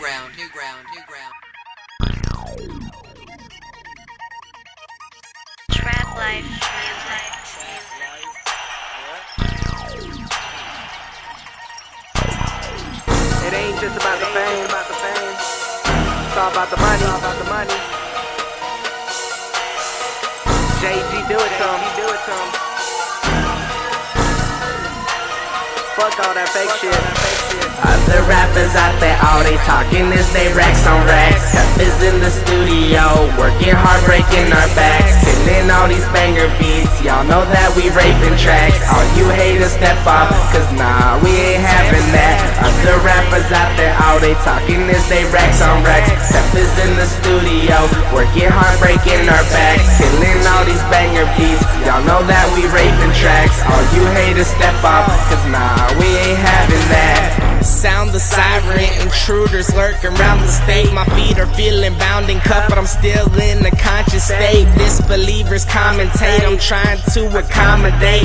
new ground. Trap life, It ain't just about the fame, It's all about the money, JG do it to him, Fuck all that fake shit. Other rappers out there, all they talking is they racks on racks. Cup is in the studio, working hard, breaking our backs. Killing all these banger beats, y'all know that we raping tracks. All you haters step off, cause nah, we ain't having that. Other rappers out there, all they talking is they racks on racks. Cup is in the studio, working hard, breaking our backs. Killing all these banger beats, y'all know that we raping tracks. All you haters step off, cause nah, we ain't having that. Sound the siren, intruders lurking around the state. My feet are feeling bound and cuffed, but I'm still in a conscious state. Disbelievers commentate, I'm trying to accommodate.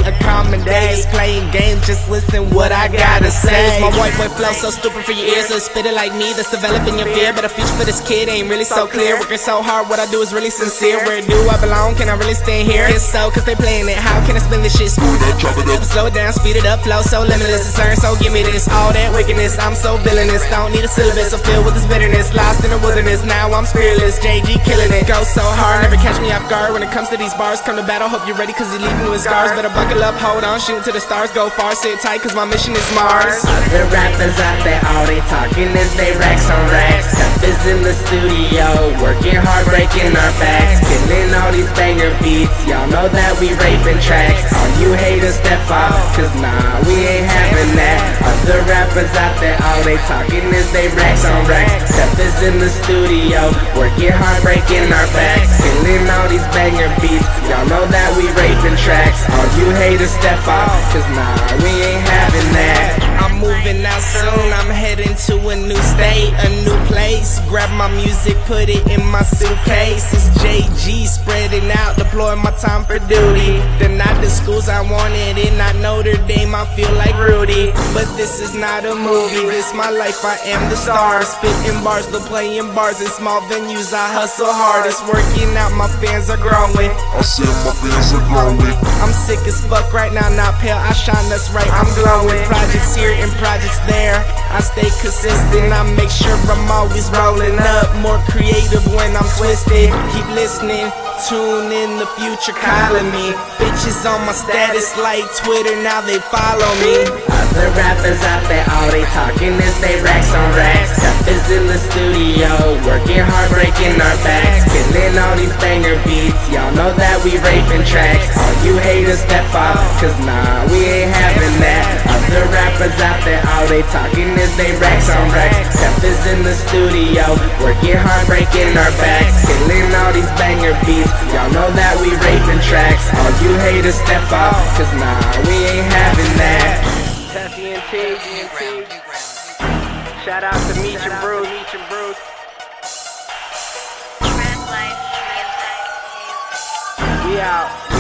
Just playing games, just listen what I gotta say. My white boy flow so stupid for your ears, so spit it like me, that's developing your fear. But the future for this kid ain't really so clear. Working so hard, what I do is really sincere. Where do I belong? Can I really stand here? It's so, cause they playing it, how can I spin this shit? Screw it up, chop it up, slow it down, speed it up, flow so limitless, it's earned, so give me this. All that wickedness, I'm so villainous, don't need a syllabus, I'm filled with this bitterness. Lost in the wilderness, now I'm fearless. JG killing it, go so hard, never catch me off guard. When it comes to these bars, come to battle, hope you're ready, cause you're leaving with scars. Better buckle up, hold on, shoot to the stars. Go far, sit tight, cause my mission is Mars. Other rappers out there, all they talking is they racks on racks. Cup is in the studio, working hard, breaking our backs. Killing all these banger beats, y'all know that we raping tracks. All you haters step off, cause nah, we ain't having that. Other rappers out there, all they talking is they racks on racks. Cup is in the studio, working hard, breaking our backs. Killing all these banger beats, y'all know that we raping tracks. All you haters step off, cause nah, we ain't having that. I'm moving out soon, I'm heading to a new state, a new place. Grab my music, put it in my suitcase. It's JG spreading out, deploying my time for duty. They're not the schools I wanted in, not Notre Dame, I feel like Rudy. But this is not a movie, this my life, I am the star. Spitting bars, but playing bars in small venues, I hustle hard. It's working out, my fans are growing. I said my fans are growing. I'm sick as fuck right now, not pale, I shine, that's right, I'm glowing. Projects here and projects there, I stay consistent, I make sure I'm always rolling up. More creative when I'm twisted, keep listening, tune in, the future calling me. Bitches on my status like Twitter, now they follow me. Other rappers out there, all they talking is they racks on racks. Cup is in the studio, working hard, breaking our backs. Killing all these banger beats, y'all know that we raping tracks. All you haters step off, cause nah, we ain't having that. Other rappers out there, all they talking is they racks on racks. Cup is in the studio, working hard, breaking our backs. Killing all these banger beats, y'all know that we raping tracks. All you haters step off, cause nah, we ain't having that. Shout out to Meach and Bruce. We out.